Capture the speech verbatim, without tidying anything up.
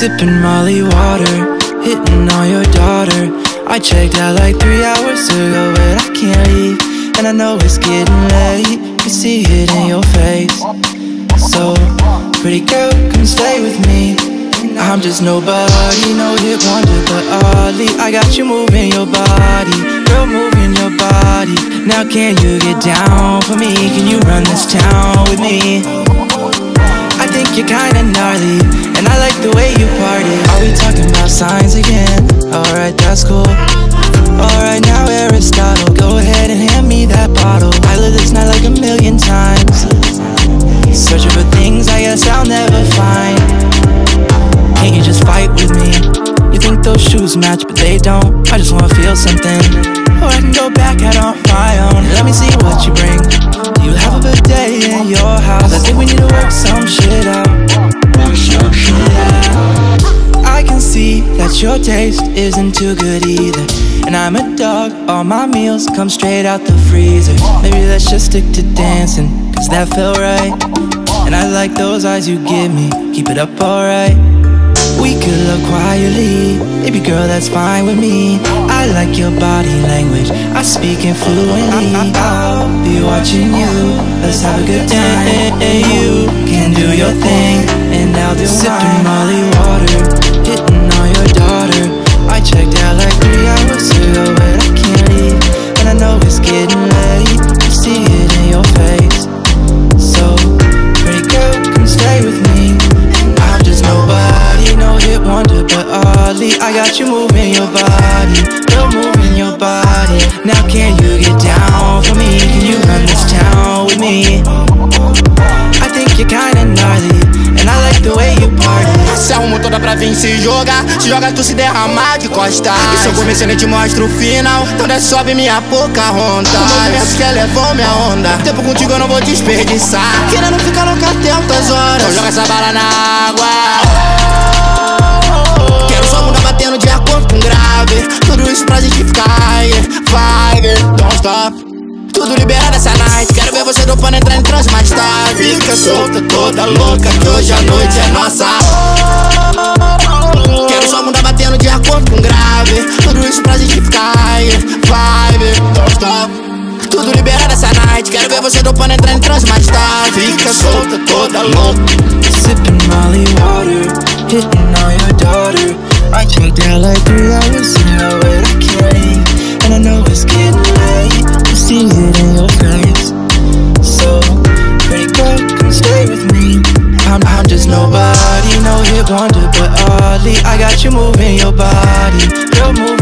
Sipping Molly water, hitting on your daughter. I checked out like three hours ago, but I can't leave. And I know it's getting late, can see it in your face. So, pretty girl, come stay with me. I'm just nobody, no hit wonder, but oddly I got you moving your body, girl moving your body. Now can you get down for me? Can you run this town with me? I think you're kinda gnarly, and I like the way you party. Are we talking about signs again? Alright, that's cool. Alright, now Aristotle, go ahead and hand me that bottle. I live this night like a million times, searching for things I guess I'll never find. Can't you just fight with me? You think those shoes match, but they don't. I just wanna feel something, or I can go back out on my own. Let me see what you bring. Do you have a good day in your house? I think we need to work some shit out. Yeah. I can see that your taste isn't too good either, and I'm a dog, all my meals come straight out the freezer. Maybe let's just stick to dancing, cause that felt right. And I like those eyes you give me, keep it up alright. We could look quietly, baby girl, that's fine with me. I like your body language, I speak it fluently. I'll be watching you, let's have a good time. You can do your thing, and I'll do mine. Sipping Molly water, hitting on your daughter. I checked out like three hours ago, but I can't leave. And I know it's getting late, I see it in your face. So, pretty girl, come stay with me. I'm just nobody, no hit wonder, but oddly I got you moving your body, girl moving your body. Now can you get down for me? Can you run this town with me? I think you're kinda gnarly, and I like the way you party. Se arrumou toda pra vir se jogar, se joga tu se derramar de costas. E se eu começar nem te mostro o final, então desce sobe minha Pocahontas. O movimento que elevou minha onda, tempo contigo eu não vou desperdiçar. Querendo ficar louca até altas horas, então joga essa bala na água. Batendo de acordo com grave, tudo isso pra gente ficar, yeah. Vibe, don't stop, tudo liberado essa night. Quero ver você dopando, entrar em transe mais tarde. Fica solta, toda louca, que hoje a noite é nossa. Quero só mudar batendo de acordo com grave, tudo isso pra gente ficar, yeah. Vibe, don't stop, tudo liberado essa night. Quero ver você dopando, entrar em transe mais tarde. Fica solta, toda louca. Sipping Molly water, hitting on your daughter. I checked out like three hours ago, but I can't leave. And I know it's getting late, I see it in your face. So, pretty girl, come stay with me. I'm, I'm just nobody, no hit wonder, but oddly I got you moving your body, girl moving.